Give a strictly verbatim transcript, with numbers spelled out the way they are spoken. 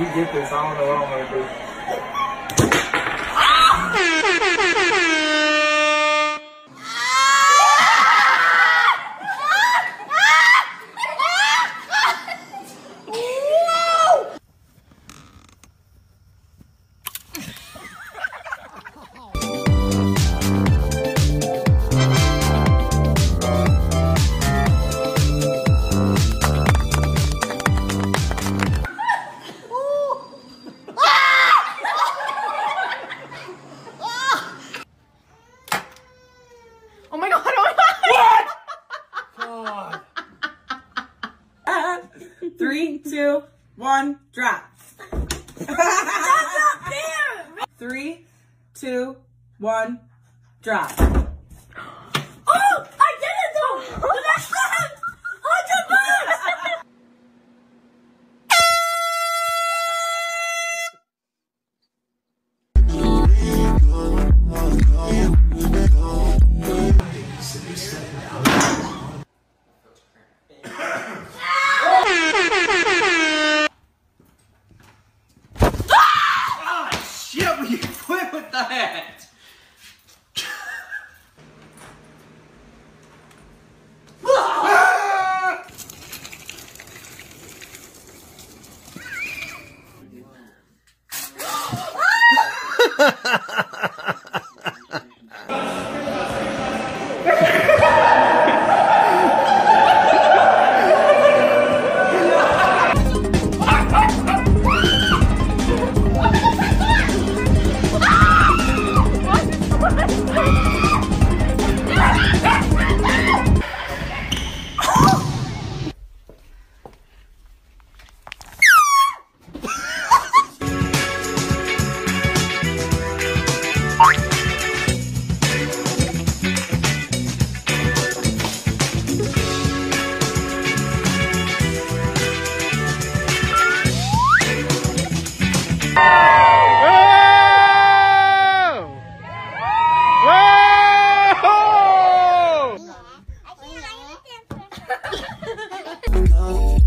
we get this, I don't know what I'm gonna do. Three, two, one, drop. That's not fair. Three, two, one, drop. Oh, I did it though. The next round, hundred bucks. Oh.